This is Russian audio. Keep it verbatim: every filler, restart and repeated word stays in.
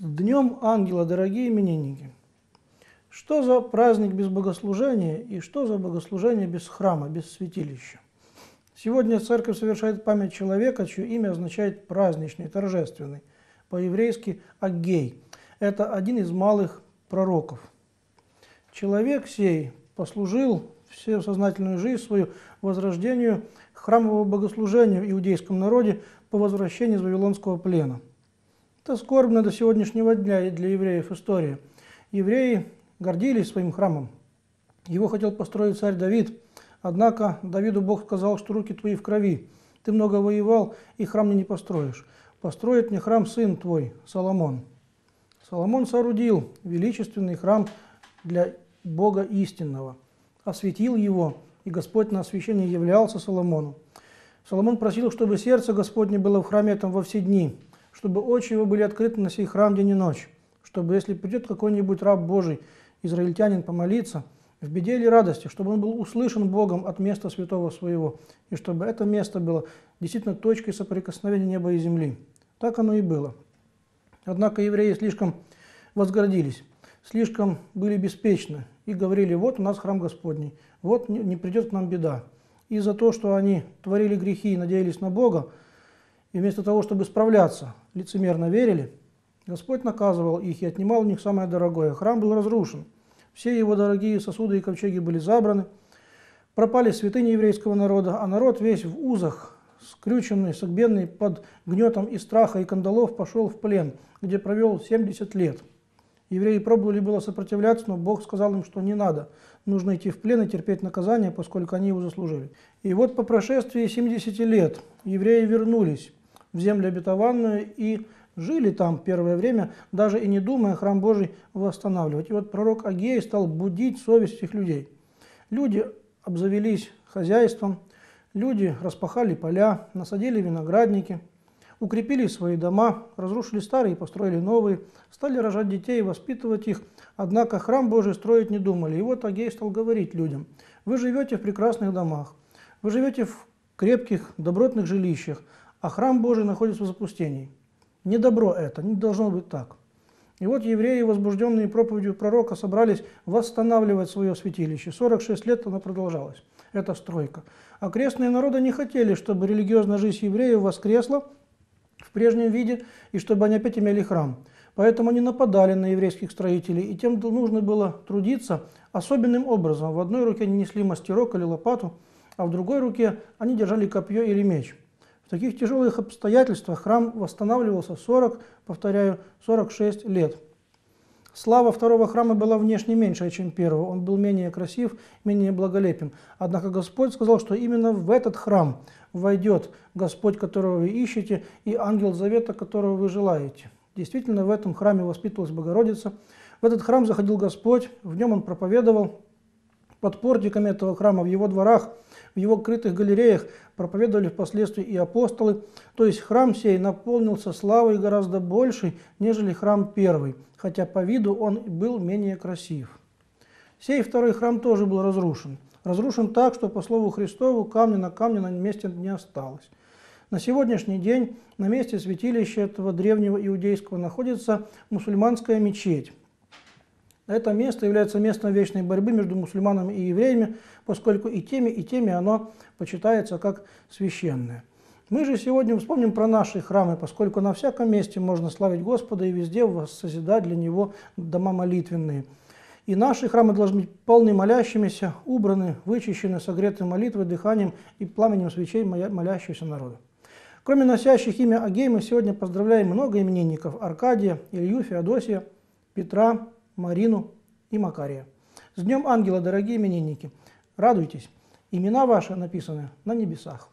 Днем ангела, дорогие именинники! Что за праздник без богослужения и что за богослужение без храма, без святилища? Сегодня церковь совершает память человека, чье имя означает праздничный, торжественный, по-еврейски Агей. Это один из малых пророков. Человек сей послужил всю сознательную жизнь свою возрождению храмового богослужения в иудейском народе по возвращении из Вавилонского плена. Это скорбная до сегодняшнего дня и для евреев история. Евреи гордились своим храмом. Его хотел построить царь Давид, однако Давиду Бог сказал, что руки твои в крови, ты много воевал, и храм мне не построишь. Построит мне храм сын твой, Соломон. Соломон соорудил величественный храм для Бога истинного, осветил его, и Господь на освящение являлся Соломону. Соломон просил, чтобы сердце Господне было в храме этом во все дни, чтобы очи его были открыты на сей храм день и ночь, чтобы, если придет какой-нибудь раб Божий, израильтянин, помолиться, в беде или радости, чтобы он был услышан Богом от места святого своего, и чтобы это место было действительно точкой соприкосновения неба и земли. Так оно и было. Однако евреи слишком возгордились, слишком были беспечны и говорили: вот у нас храм Господний, вот не придет к нам беда. И за то, что они творили грехи и надеялись на Бога, и вместо того, чтобы справляться, лицемерно верили, Господь наказывал их и отнимал у них самое дорогое. Храм был разрушен, все его дорогие сосуды и ковчеги были забраны, пропали святыни еврейского народа, а народ весь в узах, скрюченный, согбенный под гнетом и страха и кандалов, пошел в плен, где провел семьдесят лет. Евреи пробовали было сопротивляться, но Бог сказал им, что не надо, нужно идти в плен и терпеть наказание, поскольку они его заслужили. И вот по прошествии семидесяти лет евреи вернулись в землю обетованную и жили там первое время, даже и не думая храм Божий восстанавливать. И вот пророк Агей стал будить совесть всех людей. Люди обзавелись хозяйством, люди распахали поля, насадили виноградники, укрепили свои дома, разрушили старые и построили новые, стали рожать детей, воспитывать их. Однако храм Божий строить не думали. И вот Агей стал говорить людям: вы живете в прекрасных домах, вы живете в крепких, добротных жилищах, а храм Божий находится в запустении. Не добро это, не должно быть так. И вот евреи, возбужденные проповедью пророка, собрались восстанавливать свое святилище. сорок шесть лет оно продолжалось, эта стройка. Окрестные народы не хотели, чтобы религиозная жизнь евреев воскресла в прежнем виде, и чтобы они опять имели храм. Поэтому они нападали на еврейских строителей, и тем нужно было трудиться особенным образом. В одной руке они несли мастерок или лопату, а в другой руке они держали копье или меч. В таких тяжелых обстоятельствах храм восстанавливался сорок, повторяю, сорок шесть лет. Слава второго храма была внешне меньшая, чем первого. Он был менее красив, менее благолепен. Однако Господь сказал, что именно в этот храм войдет Господь, которого вы ищете, и ангел завета, которого вы желаете. Действительно, в этом храме воспитывалась Богородица. В этот храм заходил Господь, в нем Он проповедовал. Под портиками этого храма, в его дворах, в его крытых галереях проповедовали впоследствии и апостолы. То есть храм сей наполнился славой гораздо большей, нежели храм первый, хотя по виду он был менее красив. Сей второй храм тоже был разрушен. Разрушен так, что, по слову Христову, камня на камне на месте не осталось. На сегодняшний день на месте святилища этого древнего иудейского находится мусульманская мечеть. Это место является местом вечной борьбы между мусульманами и евреями, поскольку и теми, и теми оно почитается как священное. Мы же сегодня вспомним про наши храмы, поскольку на всяком месте можно славить Господа и везде воссозидать для Него дома молитвенные. И наши храмы должны быть полны молящимися, убраны, вычищены, согреты молитвой, дыханием и пламенем свечей молящегося народа. Кроме носящих имя Агей, мы сегодня поздравляем много именинников: Аркадия, Илью, Феодосия, Петра, Марину и Макария. С Днем Ангела, дорогие именинники! Радуйтесь! Имена ваши написаны на небесах.